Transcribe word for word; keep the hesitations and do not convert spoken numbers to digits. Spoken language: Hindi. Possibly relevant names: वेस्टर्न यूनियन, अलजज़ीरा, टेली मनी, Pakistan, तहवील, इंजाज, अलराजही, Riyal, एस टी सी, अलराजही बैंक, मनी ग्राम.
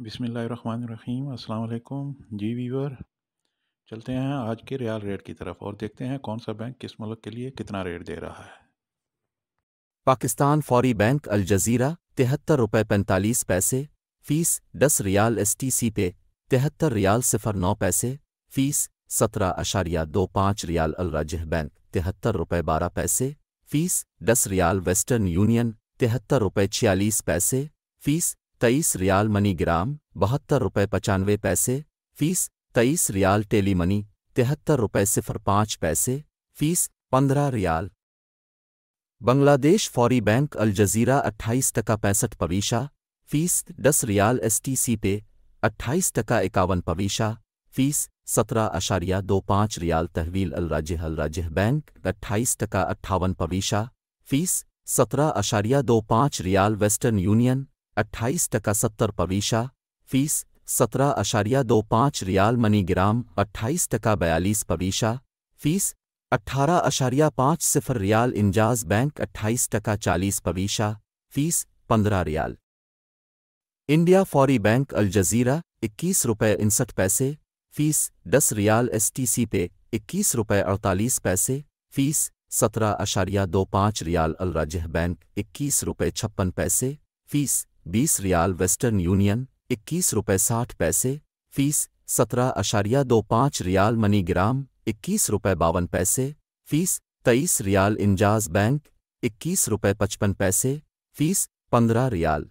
बिस्मिल्लाहिर्रहमानिर्रहीम। अस्सलाम वालेकुम जी वीवर, चलते हैं आज के रियाल रेट की तरफ और देखते हैं कौन सा बैंक किस मुल्क के लिए कितना रेट दे रहा है। पाकिस्तान फौरी बैंक अलजज़ीरा तिहत्तर रुपये पैंतालीस पैसे फ़ीस, दस रियाल एस टी सी पे तिहत्तर रियाल सिफर नौ पैसे फ़ीस, सत्रह अशारिया दो पाँच रियाल अलराजही बैंक तिहत्तर रुपये बारह पैसे फ़ीस, दस रियाल वेस्टर्न यूनियन तिहत्तर रुपये छियालीस पैसे फ़ीस, तेईस रियाल मनी ग्राम बहत्तर रुपये पचानवे पैसे फ़ीस, तेईस रियाल टेली मनी तिहत्तर रुपये सिफर पाँच पैसे फ़ीस, पंद्रह रियाल। बांग्लादेश फौरी बैंक अलजज़ीरा अट्ठाईस टका पैंसठ पवीशा फ़ीस, दस रियाल एस टी सी पे अट्ठाईस टका इक्यावन पवीशा फ़ीस, सत्रह अशारिया दो पाँच रियाल तहवील अलराजह अलराजह बैंक अट्ठाईस टका अट्ठावन पवीशा फ़ीस, सत्रह अशारिया दो पाँच रियाल वेस्टर्न यूनियन अट्ठाईस टका सत्तर पवीशा फ़ीस, सत्रह अशारिया दो पाँच रियाल मनी ग्राम अट्ठाईस टका बयालीस पवीशा फ़ीस, अट्ठारह अशारिया पाँच सिफर रियाल इंजाज बैंक अट्ठाईस टका चालीस पवीशा फ़ीस, पंद्रह रियाल। इंडिया फौरी बैंक अलजज़ीरा इक्कीस रुपये इनसठ पैसे फ़ीस, दस रियाल एस टी सी पे इक्कीस रुपये अड़तालीस पैसे फ़ीस, सत्रह अशारिया दो पाँच रियाल अलराजह बैंक इक्कीस रुपये छप्पन पैसे फ़ीस, बीस रियाल वेस्टर्न यूनियन इक्कीस रुपये साठ पैसे फ़ीस, सत्रह अशारिया दो पाँच रियाल मनी ग्राम इक्कीस रुपये बावन पैसे फ़ीस, तेईस रियाल इंजाज बैंक इक्कीस रुपये पचपन पैसे फ़ीस, पंद्रह रियाल।